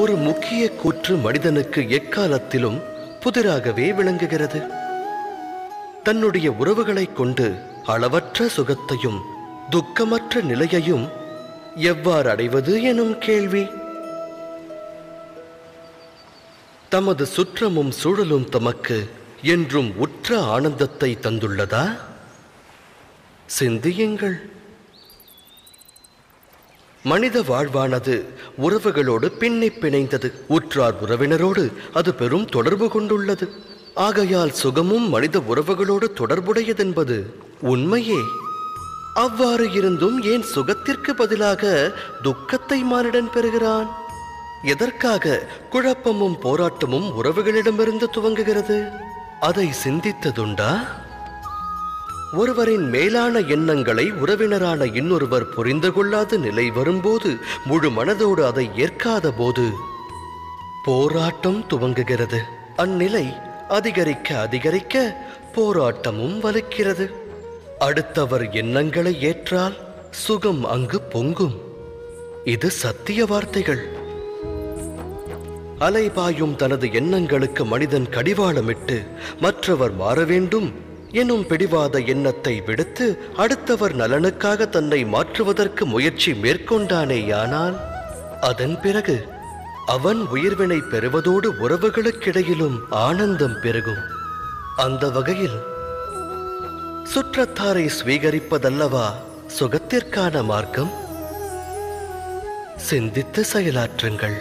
ஒரு முக்கிய கூற்று மனிதனுக்கு எக்காலத்திலும் புதிராகவே விளங்குகிறது. தன்னுடைய உறவுகளைக் கொண்டு அளவற்ற சுகத்தையும் துக்கமற்ற நிலையையும் எவ்வாறு அடைவது எனும் கேள்வி. தமது சுற்றமும் சூழலும் தமக்கு என்றும் உற்ற ஆனந்தத்தை தந்துள்ளதா? சிந்தியுங்கள். மனித வாழ்வானது உறவுகளோடு பின்னி பிணைந்தது. உற்றார் உறவினரோடு அது பெரும் தொடர்பு கொண்டுள்ளது. ஆகையால் சுகமும் மனித உறவுகளோடு தொடர்புடையதென்பது உண்மையே. அவ்வாறு இருந்தும் ஏன் சுகத்திற்கு பதிலாக துக்கத்தை மானிடன் பெறுகிறான்? எதற்காக குழப்பமும் போராட்டமும் உறவுகளிடமிருந்து துவங்குகிறது? அதை சிந்தித்ததுண்டா? ஒருவரின் மேலான எண்ணங்களை உறவினரான இன்னொருவர் புரிந்து கொள்ளாத நிலை வரும்போது, முழு மனதோடு அதை ஏற்காத போது போராட்டம் துவங்குகிறது. அந்நிலை அதிகரிக்க அதிகரிக்க போராட்டமும் வலுக்கிறது. அடுத்தவர் எண்ணங்களை ஏற்றால் சுகம் அங்கு பொங்கும். இது சத்திய வார்த்தைகள். அலைபாயும் தனது எண்ணங்களுக்கு மனிதன் கடிவாளமிட்டு மற்றவர் மாற வேண்டும் எனும் பிடிவாத எண்ணத்தை விடுத்து அடுத்தவர் நலனுக்காக தன்னை மாற்றுவதற்கு முயற்சி மேற்கொண்டானேயானால், அதன் பிறகு அவன் உயிர்வினை பெறுவதோடு உறவுகளுக்கிடையிலும் ஆனந்தம் பெருகும். அந்த வகையில் சுற்றத்தாரை ஸ்வீகரிப்பதல்லவா சுகத்திற்கான மார்க்கம்? சிந்தித்து செயலாற்றுங்கள்.